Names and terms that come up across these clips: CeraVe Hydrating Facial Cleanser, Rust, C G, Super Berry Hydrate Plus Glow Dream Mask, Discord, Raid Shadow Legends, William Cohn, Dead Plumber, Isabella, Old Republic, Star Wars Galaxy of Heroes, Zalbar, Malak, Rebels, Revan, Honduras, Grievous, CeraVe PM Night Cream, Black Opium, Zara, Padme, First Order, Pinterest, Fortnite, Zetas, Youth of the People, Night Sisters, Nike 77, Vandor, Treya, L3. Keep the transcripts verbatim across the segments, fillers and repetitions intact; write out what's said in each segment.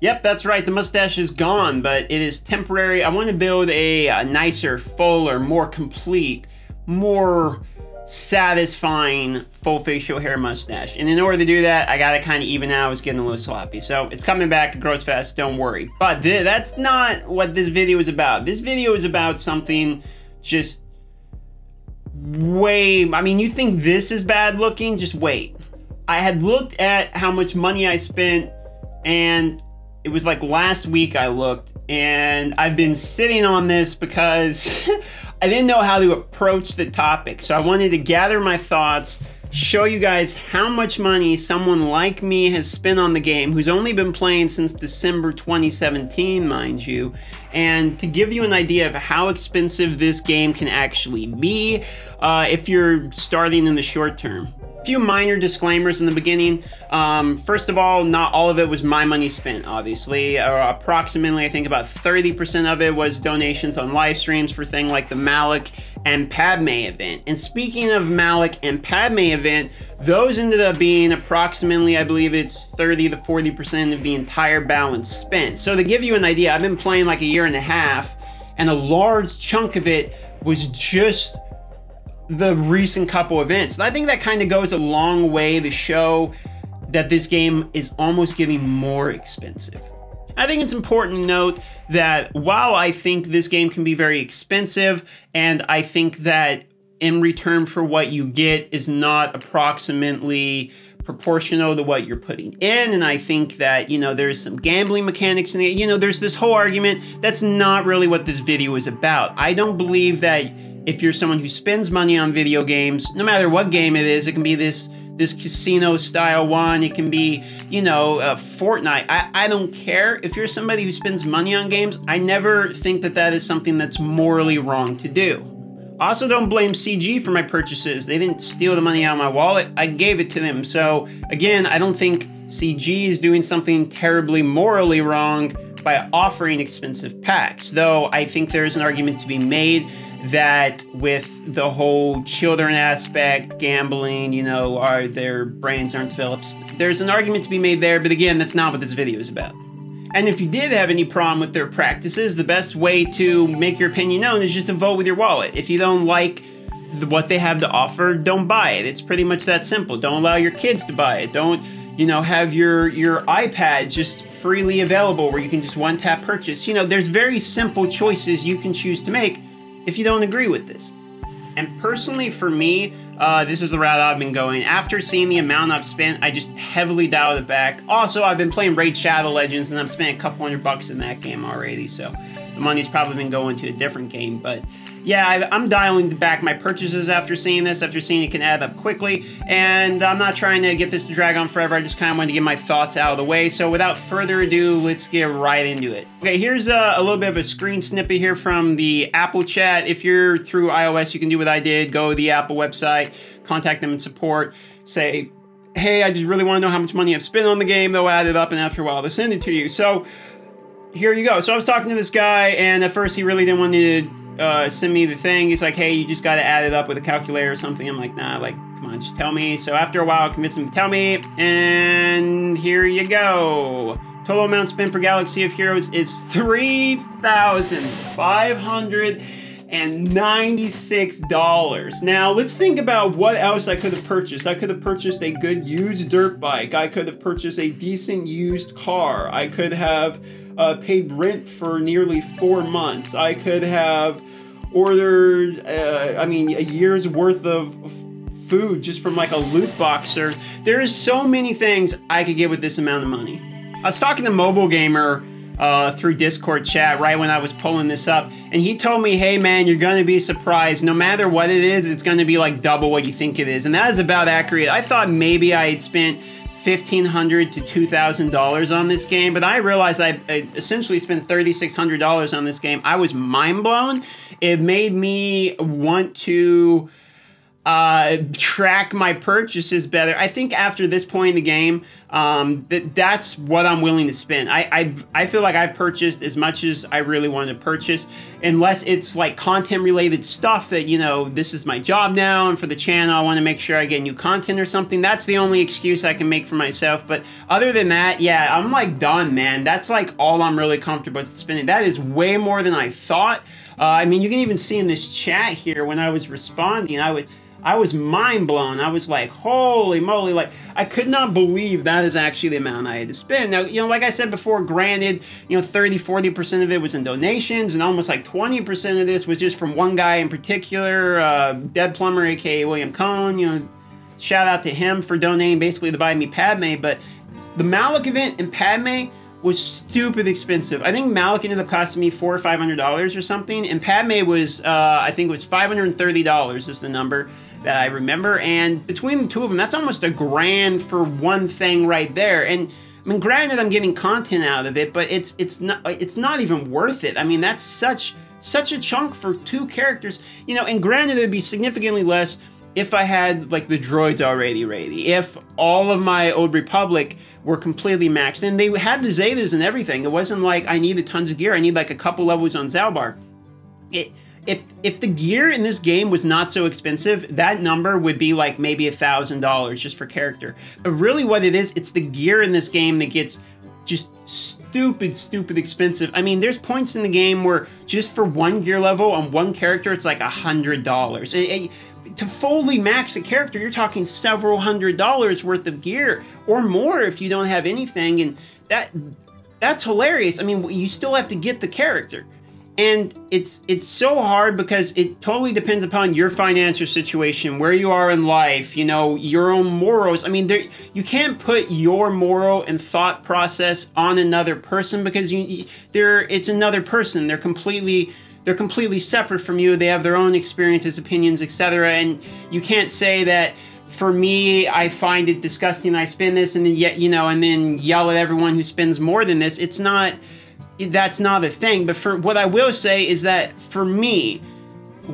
Yep, that's right, the mustache is gone, but it is temporary. I want to build a, a nicer, fuller, more complete, more satisfying full facial hair mustache. And in order to do that, I gotta kind of even out. It's getting a little sloppy. So it's coming back, it grows fast, don't worry. But th that's not what this video is about. This video is about something just way, I mean, you think this is bad looking? Just wait. I had looked at how much money I spent, and it was like last week I looked, and I've been sitting on this because I didn't know how to approach the topic. So I wanted to gather my thoughts, show you guys how much money someone like me has spent on the game, who's only been playing since December twenty seventeen, mind you, and to give you an idea of how expensive this game can actually be uh, if you're starting in the short term. A few minor disclaimers in the beginning. Um, first of all, not all of it was my money spent, obviously. Or approximately, I think about thirty percent of it was donations on live streams for things like the Malak and Padme event. And speaking of Malak and Padme event, those ended up being approximately, I believe it's thirty to forty percent of the entire balance spent. So to give you an idea, I've been playing like a year and a half, and a large chunk of it was just the recent couple events. And I think that kind of goes a long way to show that this game is almost getting more expensive. I think it's important to note that while I think this game can be very expensive, and I think that in return for what you get is not approximately proportional to what you're putting in, and I think that, you know, there's some gambling mechanics in it, you know, there's this whole argument. That's not really what this video is about. I don't believe that if you're someone who spends money on video games, no matter what game it is, it can be this this casino style one, it can be, you know, uh, Fortnite. I, I don't care. If you're somebody who spends money on games, I never think that that is something that's morally wrong to do. Also, don't blame C G for my purchases. They didn't steal the money out of my wallet. I gave it to them. So again, I don't think C G is doing something terribly morally wrong by offering expensive packs, though I think there is an argument to be made that with the whole children aspect, gambling, you know, are their brains aren't developed. There's an argument to be made there, but again, that's not what this video is about. And if you did have any problem with their practices, the best way to make your opinion known is just to vote with your wallet. If you don't like what they have to offer, don't buy it. It's pretty much that simple. Don't allow your kids to buy it. Don't, you know, have your, your iPad just freely available where you can just one-tap purchase. You know, there's very simple choices you can choose to make if you don't agree with this. And personally for me, uh, this is the route I've been going. After seeing the amount I've spent, I just heavily dialed it back. Also, I've been playing Raid Shadow Legends, and I've spent a couple hundred bucks in that game already, so the money's probably been going to a different game. But yeah, I've, I'm dialing back my purchases after seeing this, after seeing it can add up quickly, and I'm not trying to get this to drag on forever. I just kind of wanted to get my thoughts out of the way. So without further ado, let's get right into it. Okay, here's a, a little bit of a screen snippet here from the Apple chat. If you're through iOS, you can do what I did, go to the Apple website, contact them in support, say, hey, I just really want to know how much money I've spent on the game. They'll add it up, and after a while, they'll send it to you. So here you go. So I was talking to this guy, and at first he really didn't want to Uh, send me the thing. He's like, hey, you just got to add it up with a calculator or something. I'm like, nah, like, come on, just tell me. So after a while, I convinced him to tell me, and here you go. Total amount spent for Galaxy of Heroes is three thousand five hundred ninety-six dollars. Now, let's think about what else I could have purchased. I could have purchased a good used dirt bike. I could have purchased a decent used car. I could have Uh, paid rent for nearly four months. I could have ordered, uh, I mean, a year's worth of food just from like a loot box. Or there is so many things I could get with this amount of money. I was talking to Mobile Gamer uh, through Discord chat right when I was pulling this up, and he told me, hey man, you're gonna be surprised. No matter what it is, it's gonna be like double what you think it is. And that is about accurate. I thought maybe I had spent fifteen hundred to two thousand dollars on this game, but I realized I, I essentially spent thirty-six hundred dollars on this game. I was mind blown. It made me want to uh, track my purchases better. I think after this point in the game, Um, that that's what I'm willing to spend. I, I I feel like I've purchased as much as I really wanted to purchase, unless it's like content related stuff that, you know, this is my job now, and for the channel I want to make sure I get new content or something. That's the only excuse I can make for myself. But other than that, yeah, I'm like done, man. That's like all I'm really comfortable with spending. That is way more than I thought. Uh, I mean, you can even see in this chat here when I was responding, I would. I was mind blown. I was like, holy moly, like I could not believe that is actually the amount I had to spend. Now, you know, like I said before, granted, you know, thirty, forty percent of it was in donations, and almost like twenty percent of this was just from one guy in particular, uh, Dead Plumber, aka William Cohn. You know, shout out to him for donating basically to buy me Padme. But the Malak event and Padme was stupid expensive. I think Malak ended up costing me four or five hundred dollars or something, and Padme was, uh, I think it was five hundred and thirty dollars is the number that I remember, and between the two of them, that's almost a grand for one thing right there. And I mean, granted, I'm getting content out of it, but it's it's not it's not even worth it. I mean, that's such such a chunk for two characters, you know. And granted, it'd be significantly less if I had like the droids already ready, if all of my Old Republic were completely maxed, and they had the Zetas and everything. It wasn't like I needed tons of gear. I need like a couple levels on Zalbar. It. If if the gear in this game was not so expensive, that number would be like maybe a thousand dollars just for character. But really what it is, it's the gear in this game that gets just stupid, stupid expensive. I mean, there's points in the game where just for one gear level on one character, it's like a hundred dollars. To fully max a character, you're talking several hundred dollars worth of gear or more if you don't have anything. And that that's hilarious. I mean, you still have to get the character. And it's it's so hard because it totally depends upon your financial situation, where you are in life, you know, your own morals. I mean, there, you can't put your moral and thought process on another person because you, they're, it's another person. They're completely they're completely separate from you. They have their own experiences, opinions, et cetera. And you can't say that, for me, I find it disgusting. I spend this, and then yet you know, and then yell at everyone who spends more than this. It's not. That's not a thing. But for what I will say is that for me,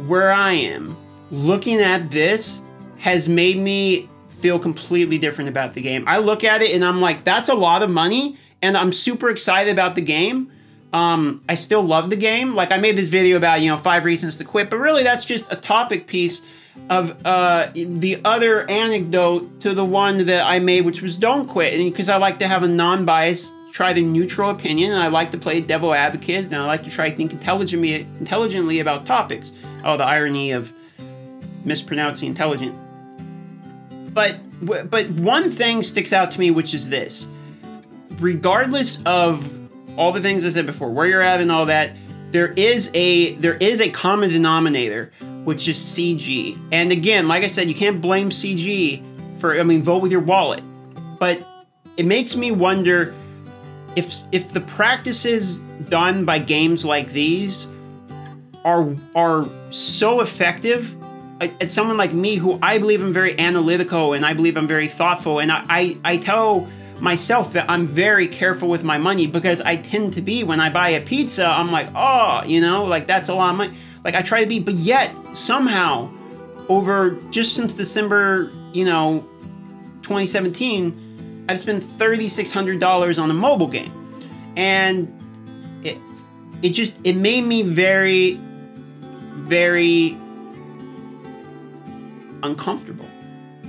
where I am, looking at this has made me feel completely different about the game. I look at it and I'm like, that's a lot of money, and I'm super excited about the game. Um, I still love the game. Like I made this video about, you know, five reasons to quit, but really that's just a topic piece of uh, the other anecdote to the one that I made, which was don't quit. And because I like to have a non-biased, try the neutral opinion, and I like to play devil advocate, and I like to try to think intelligently, intelligently about topics. Oh, the irony of mispronouncing intelligent. But, but one thing sticks out to me, which is this. Regardless of all the things I said before, where you're at and all that, there is a, there is a common denominator, which is C G. And again, like I said, you can't blame C G for, I mean, vote with your wallet. But it makes me wonder, If, if the practices done by games like these are, are so effective at someone like me, who I believe I'm very analytical, and I believe I'm very thoughtful, and I, I, I tell myself that I'm very careful with my money, because I tend to be. When I buy a pizza, I'm like, oh, you know, like that's a lot of money. Like I try to be, but yet somehow over just since December, you know, twenty seventeen, I've spent thirty-six hundred dollars on a mobile game, and it it just it made me very, very uncomfortable.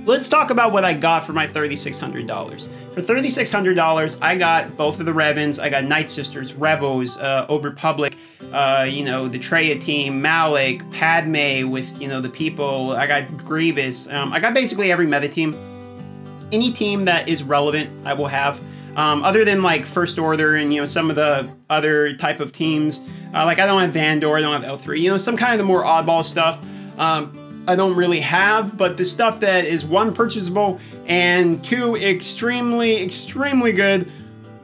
Let's talk about what I got for my thirty-six hundred dollars. For thirty-six hundred dollars, I got both of the Revans. I got Night Sisters, Rebels, uh, Old Republic, uh, you know, the Treya team, Malak, Padme with, you know, the people. I got Grievous. Um, I got basically every meta team. Any team that is relevant, I will have. Um, other than like First Order and, you know, some of the other type of teams. Uh, like I don't have Vandor, I don't have L three. You know, some kind of the more oddball stuff um, I don't really have. But the stuff that is, one, purchasable, and two, extremely, extremely good,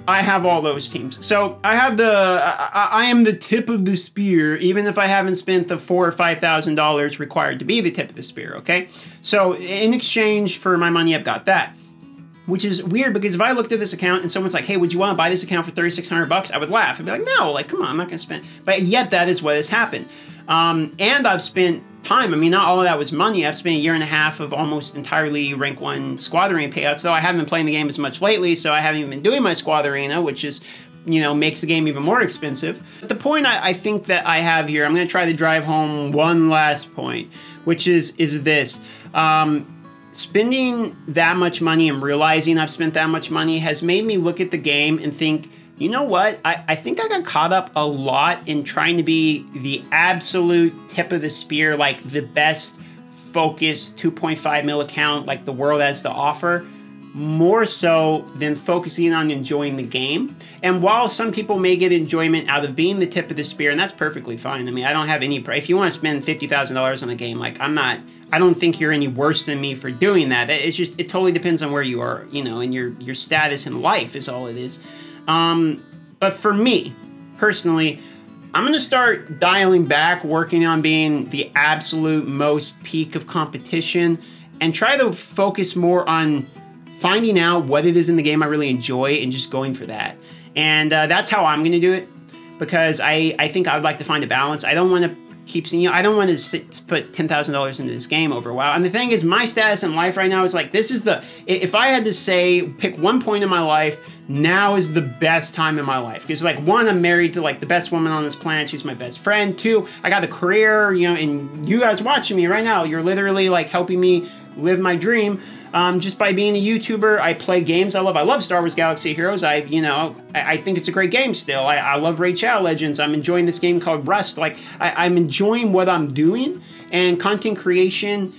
I have all those teams. So I have the, I, I am the tip of the spear, even if I haven't spent the four or five thousand dollars required to be the tip of the spear. Okay, so in exchange for my money, I've got that. Which is weird, because if I looked at this account and someone's like, hey, would you want to buy this account for thirty-six hundred bucks? I would laugh. I'd be like, no, like, come on, I'm not going to spend. But yet that is what has happened. Um, and I've spent time. I mean, not all of that was money. I've spent a year and a half of almost entirely rank one squad arena payouts, though I haven't been playing the game as much lately, so I haven't even been doing my squad arena, which is, you know, makes the game even more expensive. But the point I, I think that I have here, I'm going to try to drive home one last point, which is, is this. Um... Spending that much money and realizing I've spent that much money has made me look at the game and think, you know what? I, I think I got caught up a lot in trying to be the absolute tip of the spear, like the best focused two point five mil account like the world has to offer, more so than focusing on enjoying the game. And while some people may get enjoyment out of being the tip of the spear, and that's perfectly fine. I mean, I don't have any, if you want to spend fifty thousand dollars on the game, like I'm not, I don't think you're any worse than me for doing that. It's just, it totally depends on where you are, you know, and your your status in life is all it is. Um, but for me, personally, I'm going to start dialing back, working on being the absolute most peak of competition and try to focus more on finding out what it is in the game I really enjoy and just going for that. And uh, that's how I'm going to do it, because I, I think I would like to find a balance. I don't want to keep seeing, you know, I don't want to sit, put ten thousand dollars into this game over a while. And the thing is, my status in life right now is like, this is the, if I had to say, pick one point in my life, now is the best time in my life. Because like, one, I'm married to like the best woman on this planet. She's my best friend. Two, I got a career, you know, and you guys watching me right now, you're literally like helping me live my dream. Um, just by being a YouTuber, I play games I love. I love Star Wars Galaxy Heroes. I, you know, I, I think it's a great game still. I, I love Raid Shadow Legends. I'm enjoying this game called Rust. Like, I, I'm enjoying what I'm doing, and content creation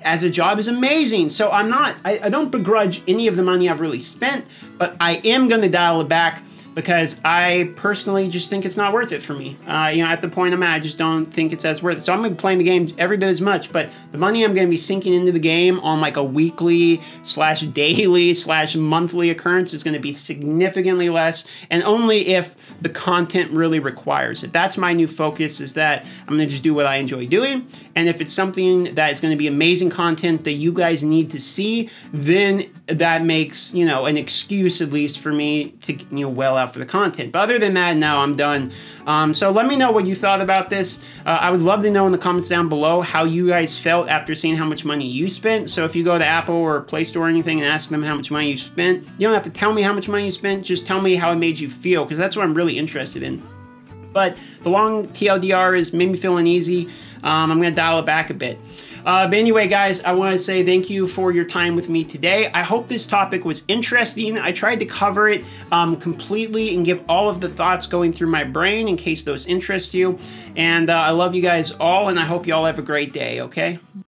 as a job is amazing. So I'm not, I, I don't begrudge any of the money I've really spent, but I am going to dial it back because I personally just think it's not worth it for me. Uh, you know, at the point I'm at, I just don't think it's as worth it. So I'm gonna be playing the game every bit as much, but the money I'm gonna be sinking into the game on like a weekly slash daily slash monthly occurrence is gonna be significantly less, and only if the content really requires it. That's my new focus, is that I'm gonna just do what I enjoy doing, and if it's something that is gonna be amazing content that you guys need to see, then that makes, you know, an excuse at least for me to, you know, well out for the content. But other than that, no, I'm done. Um, so let me know what you thought about this. Uh, I would love to know in the comments down below how you guys felt after seeing how much money you spent. So if you go to Apple or Play Store or anything and ask them how much money you spent, you don't have to tell me how much money you spent, just tell me how it made you feel, because that's what I'm really interested in. But the long T L D R is made me feel uneasy. Um, I'm going to dial it back a bit. Uh, but anyway, guys, I want to say thank you for your time with me today. I hope this topic was interesting. I tried to cover it um, completely and give all of the thoughts going through my brain in case those interest you. And uh, I love you guys all, and I hope you all have a great day, okay?